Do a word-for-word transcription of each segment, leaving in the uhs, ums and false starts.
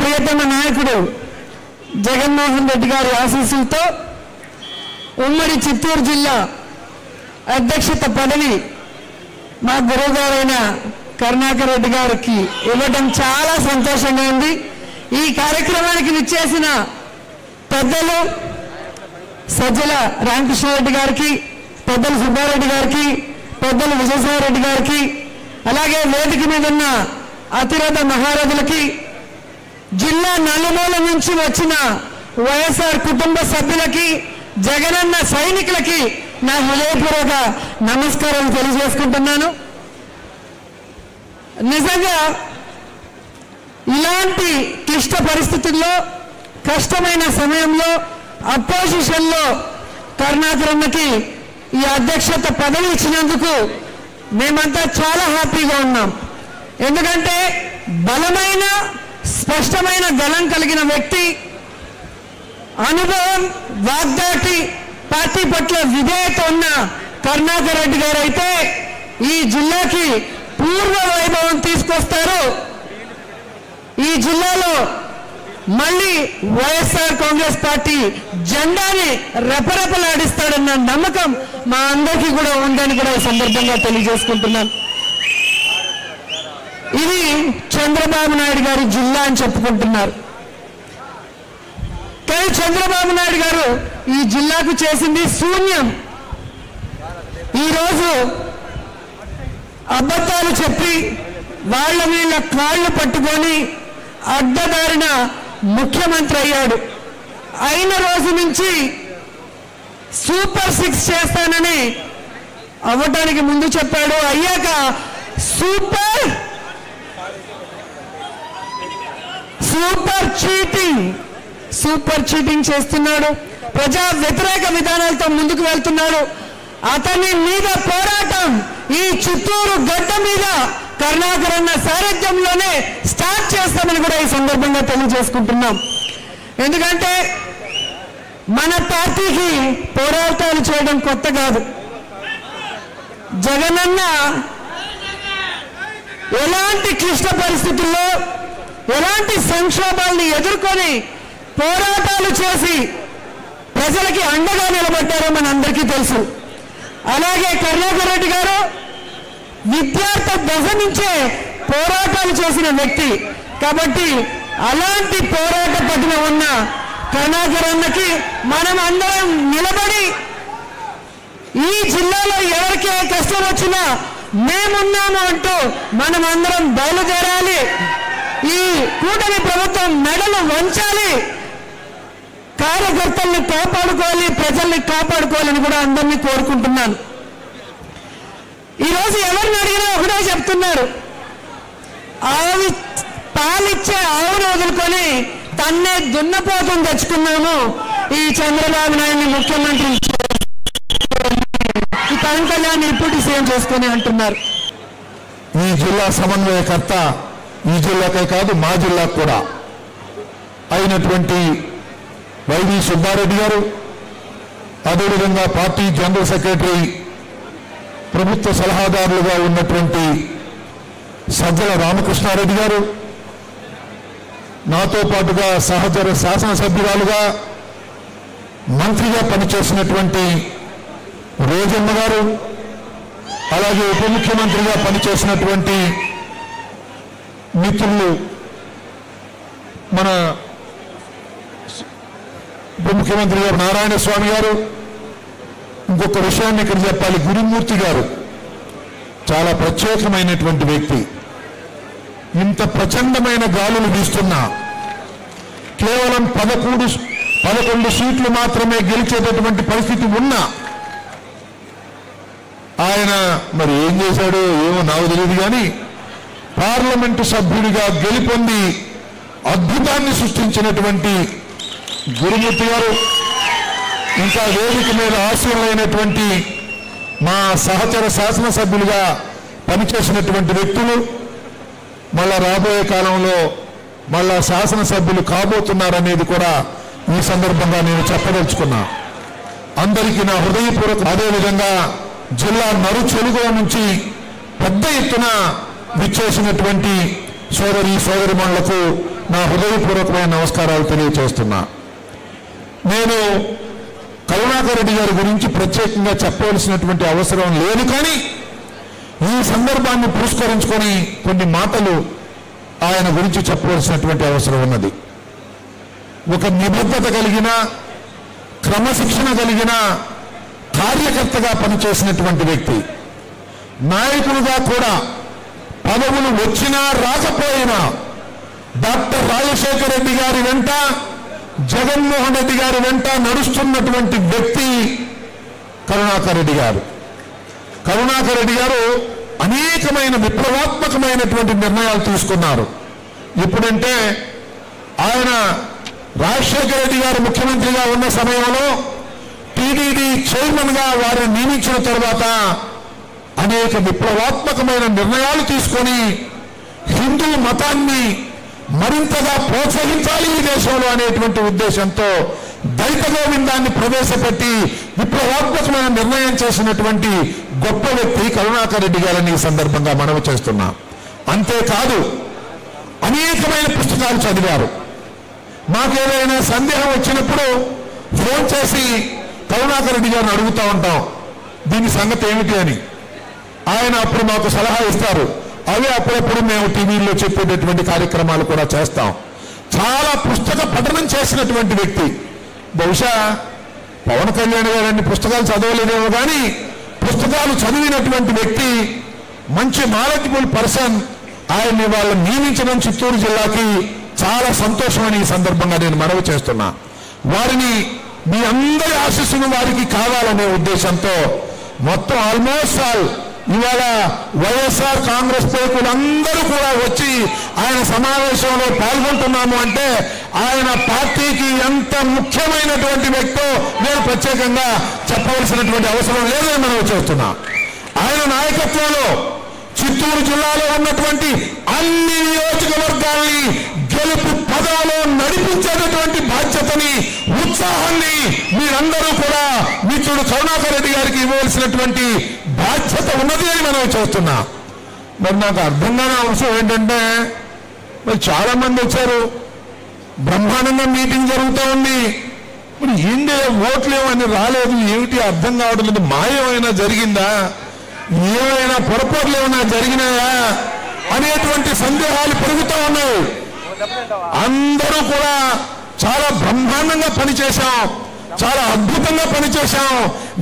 ప్రియతమ నాయకుడు జగన్మోహన్ రెడ్డి గారి ఆశీస్సులతో ఉమ్మడి చిత్తూరు జిల్లా అధ్యక్షత పదవి మా గురుగారైన కర్ణాకర్ రెడ్డి గారికి ఇవ్వడం చాలా సంతోషంగా ఉంది। ఈ కార్యక్రమానికి విచ్చేసిన పెద్దలు సజ్జల రామకృష్ణ రెడ్డి గారికి పెద్దలు సుబ్బారెడ్డి గారికి పెద్దలు విజయసాయి రెడ్డి గారికి అలాగే వేదిక మీద ఉన్న అతిరథ మహారథులకి జిల్లా నలుమూల నుంచి వచ్చిన వైఎస్ఆర్ కుటుంబ సభ్యులకి జగనన్న సైనికులకి నా హృదయపూర్వక నమస్కారం తెలియజేసుకుంటున్నాను। నిజంగా ఇలాంటి క్లిష్ట పరిస్థితుల్లో కష్టమైన సమయంలో అపోజిషన్ లో కర్ణాకరన్నకి ఈ అధ్యక్షత పదవి ఇచ్చినందుకు మేమంతా చాలా హ్యాపీగా ఉన్నాం। ఎందుకంటే బలమైన స్పష్టమైన గలం కలిగిన వ్యక్తి, అనుభవం, వాగ్దాటి, పార్టీ పట్ల విధేయత ఉన్న కర్ణాకర్ రెడ్డి గారు అయితే ఈ జిల్లాకి పూర్వ వైభవం తీసుకొస్తారు। ఈ జిల్లాలో మళ్ళీ వైఎస్ఆర్ కాంగ్రెస్ పార్టీ జెండాని రెపరెపలాడిస్తాడన్న నమ్మకం మా అందరికీ కూడా ఉందని కూడా ఈ సందర్భంగా తెలియజేసుకుంటున్నాను। ఇది చంద్రబాబు నాయుడు గారి జిల్లా అని చెప్పుకుంటున్నారు, కానీ చంద్రబాబు నాయుడు గారు ఈ జిల్లాకు చేసింది శూన్యం। ఈరోజు అబద్ధాలు చెప్పి వాళ్ళ వీళ్ళ కాళ్ళు పట్టుకొని అడ్డదారిన ముఖ్యమంత్రి అయ్యాడు। అయిన రోజు నుంచి సూపర్ సిక్స్ చేస్తానని అవ్వడానికి ముందు చెప్పాడు, అయ్యాక super super cheating super cheating చేస్తున్నాడు, ప్రజా వ్యతిరేక విధానాలతో ముందుకు వెళ్తున్నాడు। అతని మీద పోరాటం ఈ చిత్తూరు గడ్డ మీద కర్ణాకర్ అన్న సారథ్యంలోనే స్టార్ట్ చేస్తామని కూడా ఈ సందర్భంగా తెలియజేసుకుంటున్నాం। ఎందుకంటే మన పార్టీకి పోరాటాలు చేయడం కొత్త కాదు। జగనన్న ఎలాంటి క్లిష్ట పరిస్థితుల్లో ఎలాంటి సంక్షోభాలను ఎదుర్కొని పోరాటాలు చేసి ప్రజలకి అండగా నిలబడ్డారో మనందరికీ తెలుసు। అలాగే కర్ణాకర్ రెడ్డి గారు విద్యార్థి దశ నుంచే పోరాటాలు చేసిన వ్యక్తి కాబట్టి అలాంటి పోరాట పటిమ ఉన్న కర్ణాకర్ అన్నకి మనం అందరం నిలబడి ఈ జిల్లాలో ఎవరికే కష్టం వచ్చినా మేమున్నాము అంటూ మనం అందరం బయలుదేరాలి। ఈ కూటమి ప్రభుత్వం మెడలు వంచాలి, కార్యకర్తల్ని కాపాడుకోవాలి, ప్రజల్ని కాపాడుకోవాలని కూడా అందరినీ కోరుకుంటున్నాను। ఈరోజు ఎవరిని అడిగినా ఒకటే చెప్తున్నారు, ఆవు పాలిచ్చే ఆవును వదులుకొని తన్నే దున్నపోతుని తెచ్చుకున్నాము ఈ చంద్రబాబు నాయుడిని ముఖ్యమంత్రి పవన్ కళ్యాణ్ ఇప్పుడు సేవ్ చేసుకుని అంటున్నారు। ఈ జిల్లా సమన్వయకర్త, ఈ జిల్లాకే కాదు మా జిల్లాకు కూడా అయినటువంటి వైవి సుబ్బారెడ్డి గారు, అదేవిధంగా పార్టీ జనరల్ సెక్రటరీ, ప్రభుత్వ సలహాదారులుగా ఉన్నటువంటి సజ్జల రామకృష్ణారెడ్డి గారు, నాతో పాటుగా సహచర శాసనసభ్యురాలుగా మంత్రిగా పనిచేసినటువంటి రోజమ్మ గారు, అలాగే ఉప ముఖ్యమంత్రిగా పనిచేసినటువంటి మిత్రులు మన ఉప ముఖ్యమంత్రి గారు నారాయణ స్వామి గారు, ఇంకొక విషయాన్ని ఇక్కడ చెప్పాలి, గురుమూర్తి గారు చాలా ప్రత్యేకమైనటువంటి వ్యక్తి। ఇంత ప్రచండమైన గాలులు వీస్తున్నా కేవలం పదకొండు పదకొండు సీట్లు మాత్రమే గెలిచేటటువంటి పరిస్థితి ఉన్నా ఆయన మరి ఏం చేశాడో ఏమో నాకు తెలియదు, కానీ పార్లమెంటు సభ్యుడిగా గెలుపొంది అద్భుతాన్ని సృష్టించినటువంటి గురుమూర్తి గారు, ఇంకా వేదిక మీద ఆశీనులైనటువంటి మా సహచర శాసనసభ్యులుగా పనిచేసినటువంటి వ్యక్తులు, మళ్ళా రాబోయే కాలంలో మళ్ళా శాసనసభ్యులు కాబోతున్నారనేది కూడా ఈ సందర్భంగా నేను చెప్పదలుచుకున్నా। అందరికీ నా హృదయపూర్వక, అదేవిధంగా జిల్లా నరు చెలుగు నుంచి పెద్ద ఎత్తున విచ్చేసినటువంటి సోదరి సోదరిమణులకు నా హృదయపూర్వకమైన నమస్కారాలు తెలియజేస్తున్నా. నేను కరుణాకర్ రెడ్డి గారి గురించి ప్రత్యేకంగా చెప్పవలసినటువంటి అవసరం లేదు, కానీ ఈ సందర్భాన్ని పురస్కరించుకొని కొన్ని మాటలు ఆయన గురించి చెప్పవలసినటువంటి అవసరం ఉన్నది. ఒక నిబద్ధత కలిగిన, క్రమశిక్షణ కలిగిన కార్యకర్తగా పనిచేసినటువంటి వ్యక్తి, నాయకులుగా కూడా పదవులు వచ్చినా రాకపోయినా డాక్టర్ రాజశేఖర రెడ్డి గారి వెంట, జగన్మోహన్ రెడ్డి గారి వెంట నడుస్తున్నటువంటి వ్యక్తి కరుణాకర్ రెడ్డి గారు. కరుణాకర్ రెడ్డి గారు అనేకమైన విప్లవాత్మకమైనటువంటి నిర్ణయాలు తీసుకున్నారు. ఎప్పుడంటే ఆయన రాజశేఖర రెడ్డి గారు ముఖ్యమంత్రిగా ఉన్న సమయంలో టీడీడీ చైర్మన్ గా వారిని నియమించిన తర్వాత అనేక విప్లవాత్మకమైన నిర్ణయాలు తీసుకొని హిందూ మతాన్ని మరింతగా ప్రోత్సహించాలి ఈ దేశంలో అనేటువంటి ఉద్దేశంతో దళిత గోవిందాన్ని ప్రవేశపెట్టి విప్లవాత్మకమైన నిర్ణయం చేసినటువంటి గొప్ప వ్యక్తి కరుణాకర్ రెడ్డి గారిని ఈ సందర్భంగా మనవి చేస్తున్నాం. అంతేకాదు అనేకమైన పుస్తకాలు చదివారు. మాకేదైనా సందేహం వచ్చినప్పుడు ఫోన్ చేసి కరుణాకర్ రెడ్డి గారిని అడుగుతూ ఉంటాం, దీని సంగతి ఏమిటి అని. ఆయన అప్పుడు మాకు సలహా ఇస్తారు. అవి అప్పుడప్పుడు మేము టీవీల్లో చెప్పేటటువంటి కార్యక్రమాలు కూడా చేస్తాం. చాలా పుస్తక పఠనం చేసినటువంటి వ్యక్తి. బహుశా పవన్ కళ్యాణ్ గారు అన్ని పుస్తకాలు చదవలేదేమో, కానీ పుస్తకాలు చదివినటువంటి వ్యక్తి, మంచి నాలెడ్జబుల్ పర్సన్. ఆయన్ని వాళ్ళు నియమించడం చిత్తూరు జిల్లాకి చాలా సంతోషమని ఈ సందర్భంగా నేను మనవి చేస్తున్నా. వారిని మీ అందరి ఆశీస్సును వారికి కావాలనే ఉద్దేశంతో మొత్తం ఆల్మోస్ట్ ఆల్ ఇవాళ వైఎస్ఆర్ కాంగ్రెస్ నాయకులందరూ కూడా వచ్చి ఆయన సమావేశంలో పాల్గొంటున్నాము అంటే ఆయన పార్టీకి ఎంత ముఖ్యమైనటువంటి వ్యక్తో నేను ప్రత్యేకంగా చెప్పవలసినటువంటి అవసరం లేదని మనం చేస్తున్నా. ఆయన నాయకత్వంలో చిత్తూరు జిల్లాలో ఉన్నటువంటి అన్ని నియోజకవర్గాల్ని గెలుపు పదవులో నడిపించేటటువంటి బాధ్యతని, ఉత్సాహాన్ని మీరందరూ కూడా మిత్రుడు కరుణాకర్ రెడ్డి గారికి ఇవ్వవలసినటువంటి బాధ్యత ఉన్నది అని మనం చేస్తున్నా. మరి నాకు అర్థం కాని అంశం ఏంటంటే, మరి చాలా మంది వచ్చారు, బ్రహ్మాండంగా మీటింగ్ జరుగుతూ ఉంది, మరి ఏంటి ఓట్లేమని రాలేదు, ఏమిటి అర్థం కావడం లేదు, మాయమైనా జరిగిందా, ఏమైనా పొరపాట్లు ఏమైనా జరిగినాయా అనేటువంటి సందేహాలు పెరుగుతూ ఉన్నాయి. అందరూ కూడా చాలా బ్రహ్మాండంగా పనిచేశాం, చాలా అద్భుతంగా పనిచేశాం.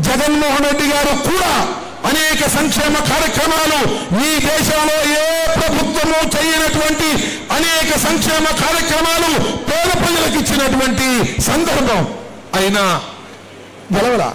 జగన్మోహన్ రెడ్డి గారు కూడా అనేక సంక్షేమ కార్యక్రమాలు, ఈ దేశంలో ఏ ప్రభుత్వము చేయనటువంటి అనేక సంక్షేమ కార్యక్రమాలు పేద ప్రజలకు ఇచ్చినటువంటి సందర్భం. అయినా గెలవలా